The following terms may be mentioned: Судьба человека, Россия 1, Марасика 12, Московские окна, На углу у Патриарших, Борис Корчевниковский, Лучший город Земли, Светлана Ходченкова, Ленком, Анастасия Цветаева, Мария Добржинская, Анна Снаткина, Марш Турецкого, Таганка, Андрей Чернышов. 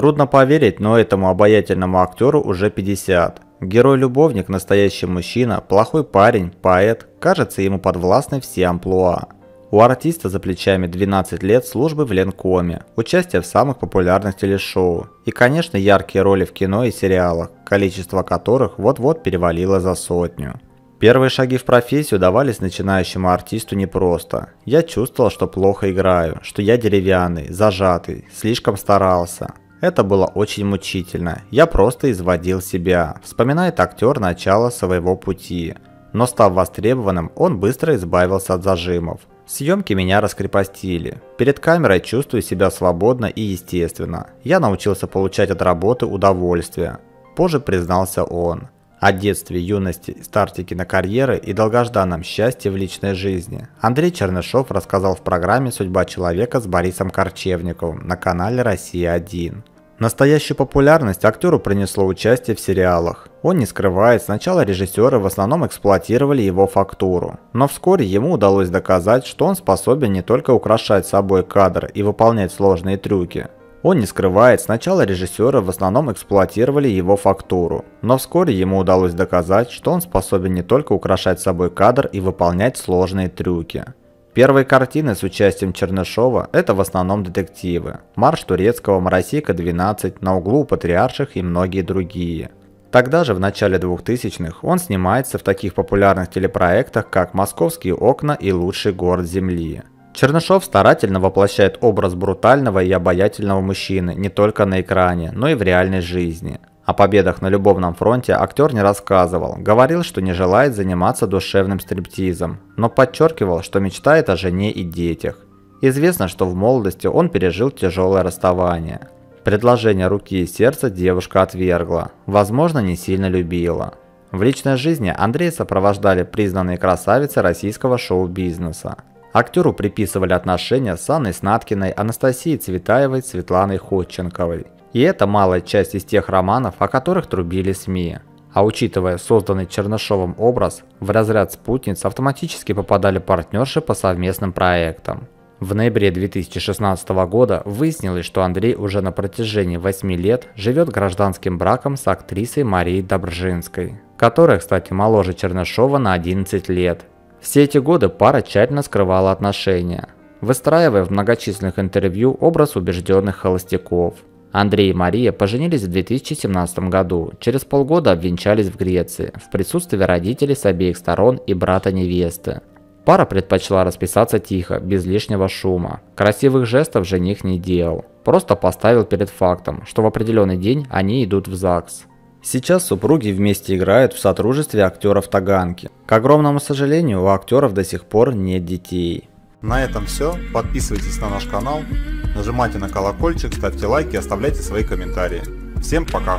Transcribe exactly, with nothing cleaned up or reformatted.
Трудно поверить, но этому обаятельному актеру уже пятьдесят. Герой-любовник, настоящий мужчина, плохой парень, поэт, кажется, ему подвластны все амплуа. У артиста за плечами двенадцать лет службы в Ленкоме, участие в самых популярных телешоу и, конечно, яркие роли в кино и сериалах, количество которых вот-вот перевалило за сотню. Первые шаги в профессию давались начинающему артисту непросто. Я чувствовал, что плохо играю, что я деревянный, зажатый, слишком старался. Это было очень мучительно, я просто изводил себя, вспоминает актер начало своего пути. Но став востребованным, он быстро избавился от зажимов. Съемки меня раскрепостили. Перед камерой чувствую себя свободно и естественно. Я научился получать от работы удовольствие. Позже признался он. О детстве, юности, старте кинокарьеры и долгожданном счастье в личной жизни Андрей Чернышов рассказал в программе «Судьба человека» с Борисом Корчевниковым на канале «Россия один». Настоящую популярность актеру принесло участие в сериалах. Он не скрывает, сначала режиссеры в основном эксплуатировали его фактуру. Но вскоре ему удалось доказать, что он способен не только украшать собой кадр и выполнять сложные трюки. Он не скрывает, сначала режиссеры в основном эксплуатировали его фактуру. Но вскоре ему удалось доказать, что он способен не только украшать собой кадр и выполнять сложные трюки. Первые картины с участием Чернышова – это в основном детективы. «Марш Турецкого», «Марасика двенадцать», «На углу у Патриарших» и многие другие. Тогда же, в начале двухтысячных, он снимается в таких популярных телепроектах, как «Московские окна» и «Лучший город Земли». Чернышов старательно воплощает образ брутального и обаятельного мужчины не только на экране, но и в реальной жизни. О победах на любовном фронте актер не рассказывал, говорил, что не желает заниматься душевным стриптизом, но подчеркивал, что мечтает о жене и детях. Известно, что в молодости он пережил тяжелое расставание. Предложение руки и сердца девушка отвергла, возможно, не сильно любила. В личной жизни Андрея сопровождали признанные красавицы российского шоу-бизнеса. Актеру приписывали отношения с Анной Снаткиной, Анастасией Цветаевой, Светланой Ходченковой. И это малая часть из тех романов, о которых трубили СМИ. А учитывая созданный Чернышовым образ, в разряд спутниц автоматически попадали партнерши по совместным проектам. В ноябре две тысячи шестнадцатого года выяснилось, что Андрей уже на протяжении восьми лет живет гражданским браком с актрисой Марией Добржинской, которая, кстати, моложе Чернышова на одиннадцать лет. Все эти годы пара тщательно скрывала отношения, выстраивая в многочисленных интервью образ убежденных холостяков. Андрей и Мария поженились в две тысячи семнадцатом году, через полгода обвенчались в Греции, в присутствии родителей с обеих сторон и брата невесты. Пара предпочла расписаться тихо, без лишнего шума. Красивых жестов жених не делал, просто поставил перед фактом, что в определенный день они идут в ЗАГС. Сейчас супруги вместе играют в сотрудничестве актеров Таганки. К огромному сожалению, у актеров до сих пор нет детей. На этом все. Подписывайтесь на наш канал, нажимайте на колокольчик, ставьте лайки, оставляйте свои комментарии. Всем пока!